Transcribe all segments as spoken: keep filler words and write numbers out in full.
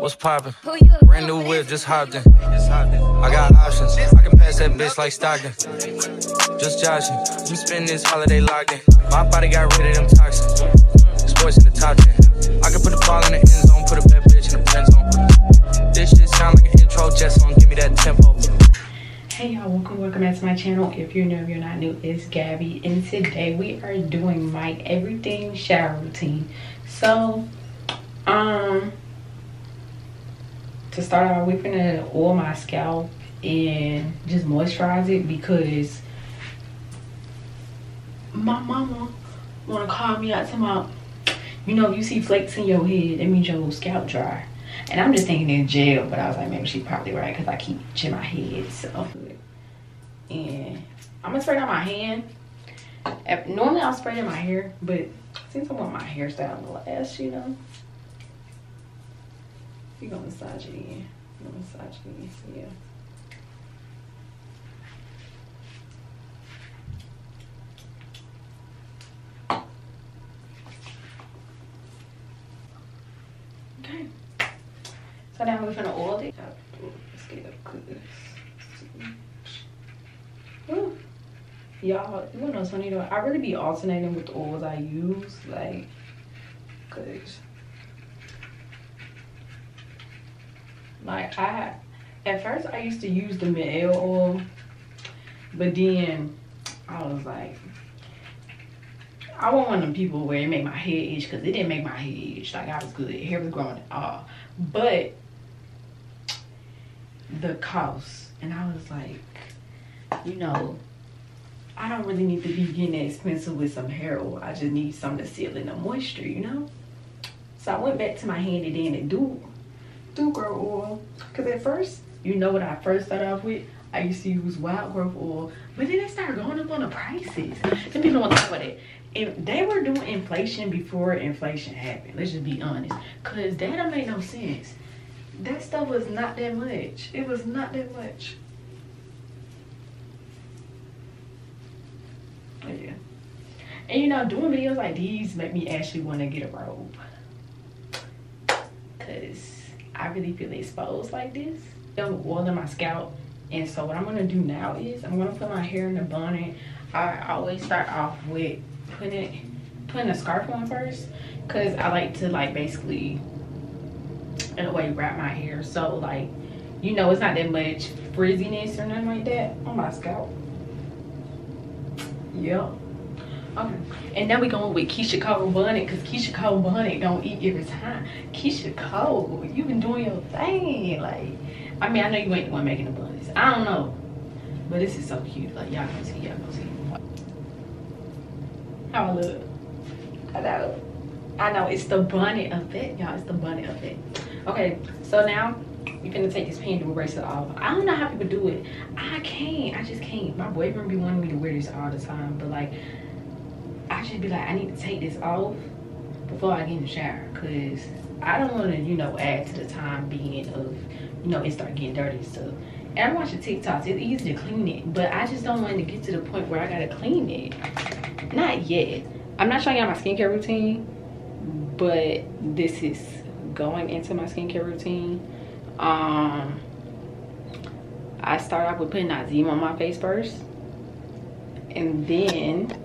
What's poppin'? Brand new whip, just hopped in. I got options, I can pass that bitch like Stockton. Just joshing, I'm spendin' this holiday locked in. My body got rid of them toxins. Sports in the top ten. I can put the ball in the end zone, put a bad bitch in the pen zone. This shit sound like an intro jet song, give me that tempo. Hey y'all, welcome, welcome back to my channel. If you're new, if you're not new, it's Gabby. And today we are doing my everything shower routine. So, um... to start off, we're gonna oil my scalp and just moisturize it because my mama wanna call me out to my, you know, if you see flakes in your head, that means your scalp dry. And I'm just thinking in gel, but I was like, maybe she probably right because I keep in my head. So, and I'm gonna spray it on my hand. Normally I'll spray it in my hair, but since I want my hairstyle to last, you know. You're gonna massage it in. You're gonna massage it in. Yeah. Okay. So now we're gonna oil it up. Let's get up close. Y'all, you wanna know what's funny though? I really be alternating with the oils I use, like, cause. Like I, at first I used to use the Miel oil, but then I was like, I wasn't one of them people where it made my head itch because it didn't make my head itch. Like I was good, hair was growing at all, but the cost, and I was like, you know, I don't really need to be getting expensive with some hair oil. I just need something to seal in the moisture, you know. So I went back to my handy dandy dude. Wild Growth Oil, because at first, you know what I first started off with? I used to use Wild Growth Oil, but then they started going up on the prices. Then people don't talk about it. If they were doing inflation before inflation happened, let's just be honest, because that don't make no sense. That stuff was not that much. It was not that much. Oh yeah. And you know, doing videos like these make me actually want to get a robe, because I really feel exposed like this. I'm oiling my scalp, and so what I'm gonna do now is I'm gonna put my hair in the bonnet. I always start off with putting it, putting a scarf on first, cause I like to like basically in a way wrap my hair so like, you know, it's not that much frizziness or nothing like that on my scalp. Yep. Okay. And now we going with Keisha Cole Bunny, because Keisha Cole Bunny don't eat every time. Keisha Cole, you been doing your thing. Like, I mean, I know you ain't the one making the bunnies. I don't know. But this is so cute. Like, y'all gonna see, y'all gonna see. How I look. I know. I know, it's the bunny effect, y'all. It's the bunny effect. Okay, so now you're finna take this panda bracelet off. I don't know how people do it. I can't. I just can't. My boyfriend be wanting me to wear this all the time, but like, I should be like, I need to take this off before I get in the shower, because I don't want to, you know, add to the time being of, you know, it start getting dirty and stuff. And I'm watching TikToks, it's easy to clean it, but I just don't want to get to the point where I gotta clean it. Not yet. I'm not showing y'all my skincare routine, but this is going into my skincare routine. Um, I start off with putting Nazeem on my face first, and then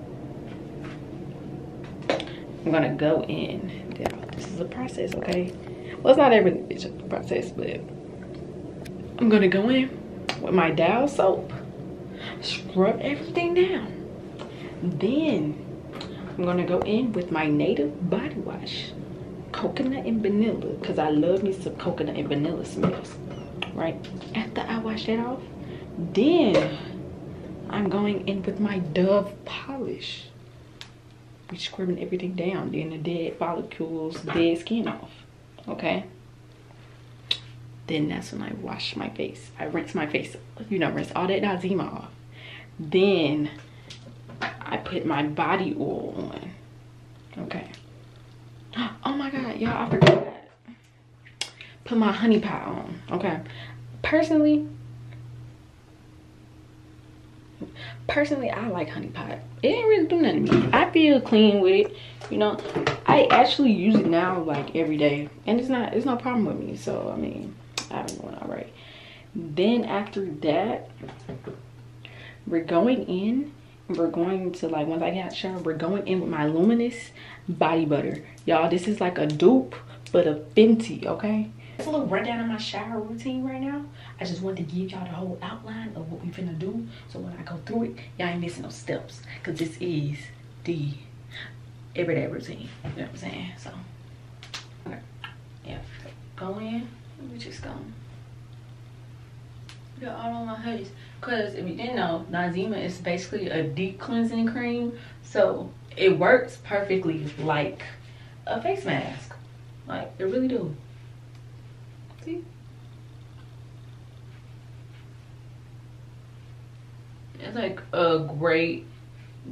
I'm gonna go in. This is a process, okay? Well, it's not every bitch a process, but I'm gonna go in with my Dial soap, scrub everything down. Then I'm gonna go in with my Native body wash, coconut and vanilla, because I love me some coconut and vanilla smells, right? After I wash that off, then I'm going in with my Dove polish. Scrubbing everything down, then the dead follicles, dead skin off. Okay, then that's when I wash my face. I rinse my face, you know, rinse all that Nazeem off. Then I put my body oil on. Okay, oh my god, y'all, I forgot that. Put my Honey Pot on. Okay, personally Personally, I like Honey Pot. It ain't really do nothing to me. I feel clean with it, you know. I I actually use it now like every day, and it's not it's no problem with me. So I mean, I've been doing all right. Then after that, we're going in. We're going to, like, once I get out the shower, we're going in with my Luminous body butter, y'all. This is like a dupe, but a Fenty. Okay, that's a little rundown of my shower routine right now. I just wanted to give y'all the whole outline of what we finna do, so when I go through it, y'all ain't missing no steps, because this is the everyday routine, you know what I'm saying? So okay, yeah, go in. We just go got all on my hoodies, because if you didn't know, Nazeem is basically a deep cleansing cream, so it works perfectly like a face mask. Like, it really do. See? It's like a great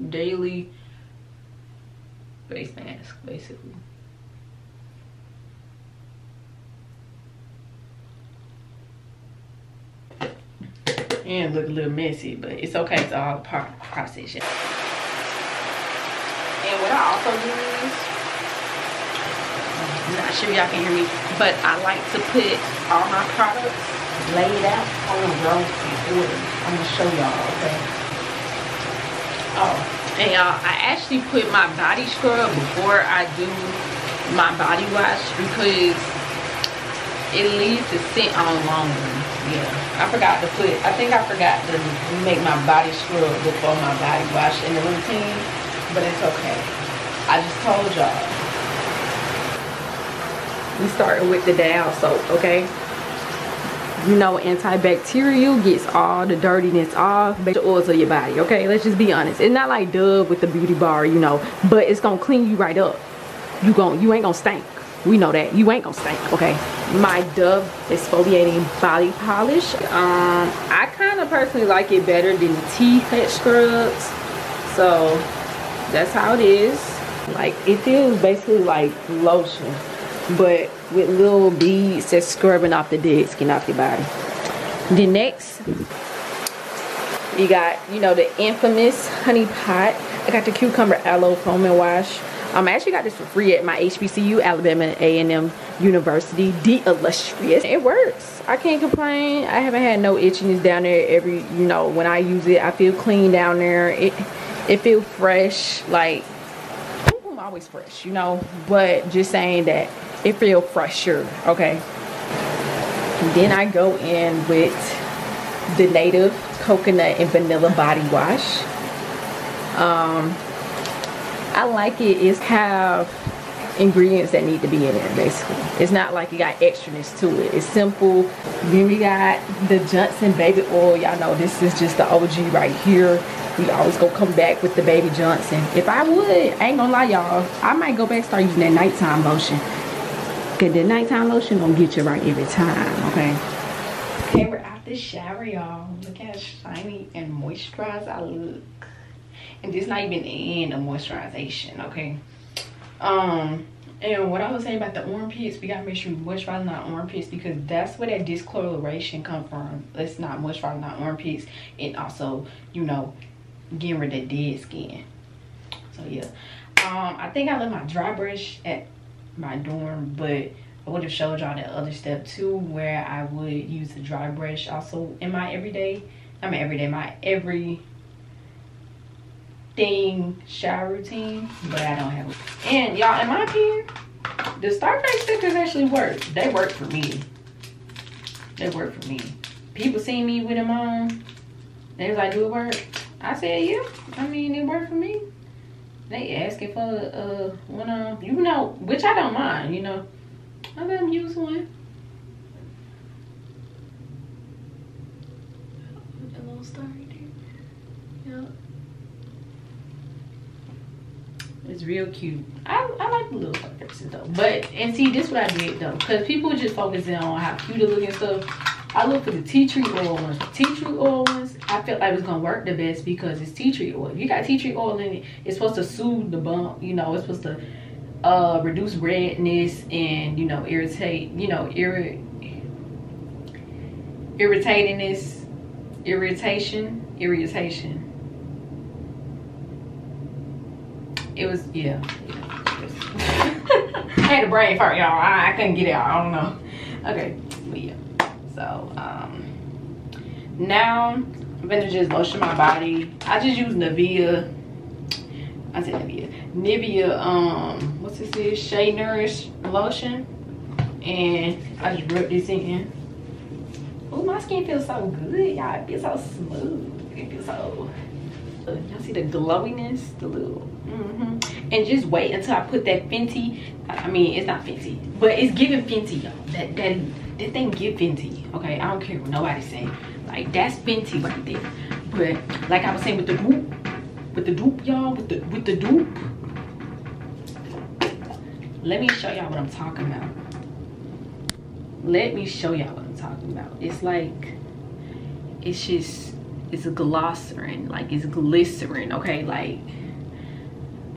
daily face mask, basically. And look a little messy, but it's okay. It's all part of the process. Yeah. And what I also do is, I'm not sure y'all can hear me, but I like to put all my products laid out on the row in order. I'm gonna show y'all, okay? Oh, and y'all, I actually put my body scrub before I do my body wash, because it leaves the scent on longer. Yeah, I forgot to put, I think I forgot to make my body scrub before my body wash in the routine, but it's okay. I just told y'all. We started with the Dial soap, okay? You know, antibacterial gets all the dirtiness off the oils of your body, okay? Let's just be honest. It's not like Dove with the beauty bar, you know, but it's gonna clean you right up. You gon' you ain't gonna stink. We know that you ain't gonna stink, okay? My Dove exfoliating body polish, um I kind of personally like it better than the tea fat scrubs, so that's how it is. Like, it feels basically like lotion, but with little beads that's scrubbing off the dead skin off your body. Then next, you got, you know, the infamous Honey Pot. I got the cucumber aloe foam and wash. Um, I actually got this for free at my H B C U, Alabama A and M University, the illustrious. It works. I can't complain. I haven't had no itchiness down there. Every, you know, when I use it, I feel clean down there. It, it feels fresh. Like, I'm always fresh, you know, but just saying that it feels fresher, okay? And then I go in with the Native coconut and vanilla body wash. Um... I like it. It's have ingredients that need to be in there, basically. It's not like you got extraness to it. It's simple. Then we got the Johnson baby oil. Y'all know this is just the O G right here. We always go come back with the baby Johnson. If I would, I ain't gonna lie, y'all, I might go back and start using that nighttime lotion. Cause the nighttime lotion gonna get you right every time, okay? Okay, we're out the shower, y'all. Look how shiny and moisturized I look. And this not even in the moisturization, okay? Um, and what I was saying about the armpits, we gotta make sure we moisturize our armpits, because that's where that discoloration come from. Let's not moisturize our armpits, and also, you know, getting rid of dead skin. So yeah, um, I think I left my dry brush at my dorm, but I would have showed y'all that other step too, where I would use a dry brush also in my everyday. I mean everyday, my every. thing shower routine, but I don't have it. And y'all, in my opinion, the Starface stickers actually work. They work for me. They work for me. People see me with them on. They was like, "Do it work?" I said, "Yeah. I mean, it worked for me." They asking for uh one of, you know, which I don't mind. You know, I let them use one. A little star right there. Yep. It's real cute. I, I like the little Starfaces though. But, and see, this is what I did though. Because people just focus in on how cute it look and stuff. I look for the tea tree oil ones. The tea tree oil ones, I felt like it was going to work the best because it's tea tree oil. If you got tea tree oil in it, it's supposed to soothe the bump. You know, it's supposed to uh, reduce redness and, you know, irritate, you know, irri irritatingness, irritation, irritation. It was, yeah, yeah. office. I had a brain fart, y'all. I, I couldn't get it out. I don't know. Okay, but yeah. So um, now I'm gonna just lotion my body. I just use Nivea. I said Nivea. Nivea. Um, what's this? Is Shea Nourish Lotion, and I just rub this in. Oh, my skin feels so good, y'all. It feels so smooth. It feels so. Y'all see the glowiness, the little. Mm-hmm. And just wait until I put that Fenty. I mean, it's not Fenty, but it's giving Fenty, y'all. That that that thing give Fenty. Okay, I don't care what nobody's saying. Like that's Fenty right there. But like I was saying with the goop, with the dupe, y'all, with the with the dupe. Let me show y'all what I'm talking about. Let me show y'all what I'm talking about. It's like, it's just, it's a glycerin, like it's glycerin, okay? Like,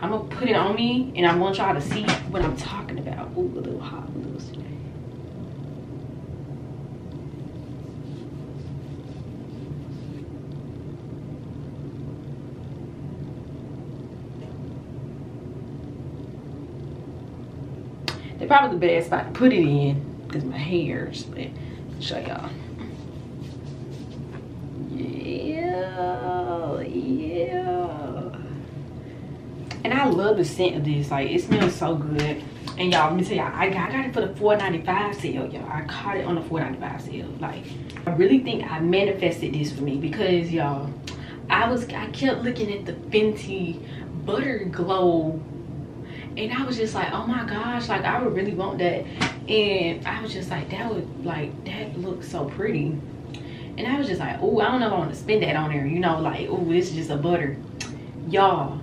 I'm gonna put it on me and I want y'all to see what I'm talking about. Ooh, a little hot, a little sweet. They're probably the best spot to put it in because my hair's, but I'll show y'all. Yeah, yeah. And I love the scent of this. Like, it smells so good. And y'all, let me tell y'all, I, I got it for the four ninety-five sale, y'all. I caught it on the four ninety-five sale. Like, I really think I manifested this for me because, y'all, I was, I kept looking at the Fenty Butter Glow. And I was just like, oh my gosh, like, I would really want that. And I was just like, that would, like, that looks so pretty. And I was just like, oh, I don't know if I want to spend that on there. You know, like, oh, this is just a butter. Y'all,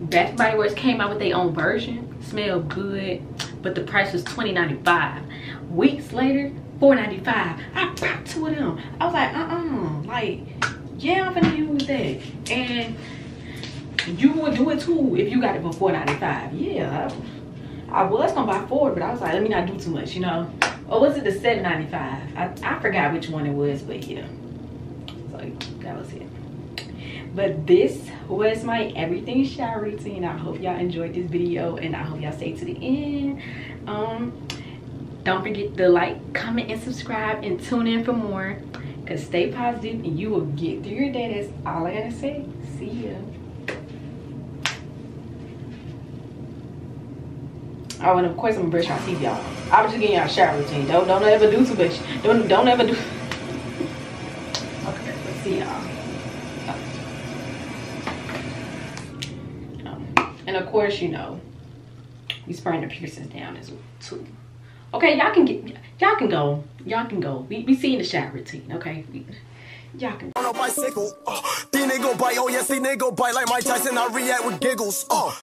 Bath Body Works came out with their own version. Smelled good, but the price was twenty ninety-five. Weeks later, four ninety-five. I bought two of them. I was like, uh-uh. Like, yeah, I'm gonna use that. And you would do it too if you got it for four ninety-five. Yeah. I was gonna buy four, but I was like, let me not do too much, you know. Or was it the seven ninety-five? I, I forgot which one it was, but yeah. So that was it. But this was my everything shower routine. I hope y'all enjoyed this video and I hope y'all stay to the end. Um, don't forget to like, comment, and subscribe and tune in for more. Cause stay positive and you will get through your day. That's all I gotta say. See ya. Oh, and of course I'm gonna brush my teeth, y'all. I was just getting y'all a shower routine. Don't don't ever do too much. Don't don't ever do. Okay, let's see y'all. Oh. Oh. And of course, you know, we spraying the piercings down as well too. Okay, y'all can get y'all can go. Y'all can go. We we seeing the shower routine, okay? We, y'all can go. On a bicycle, uh, these niggas bite, oh yes, these niggas bite like Mike Tyson, I react with giggles. Uh.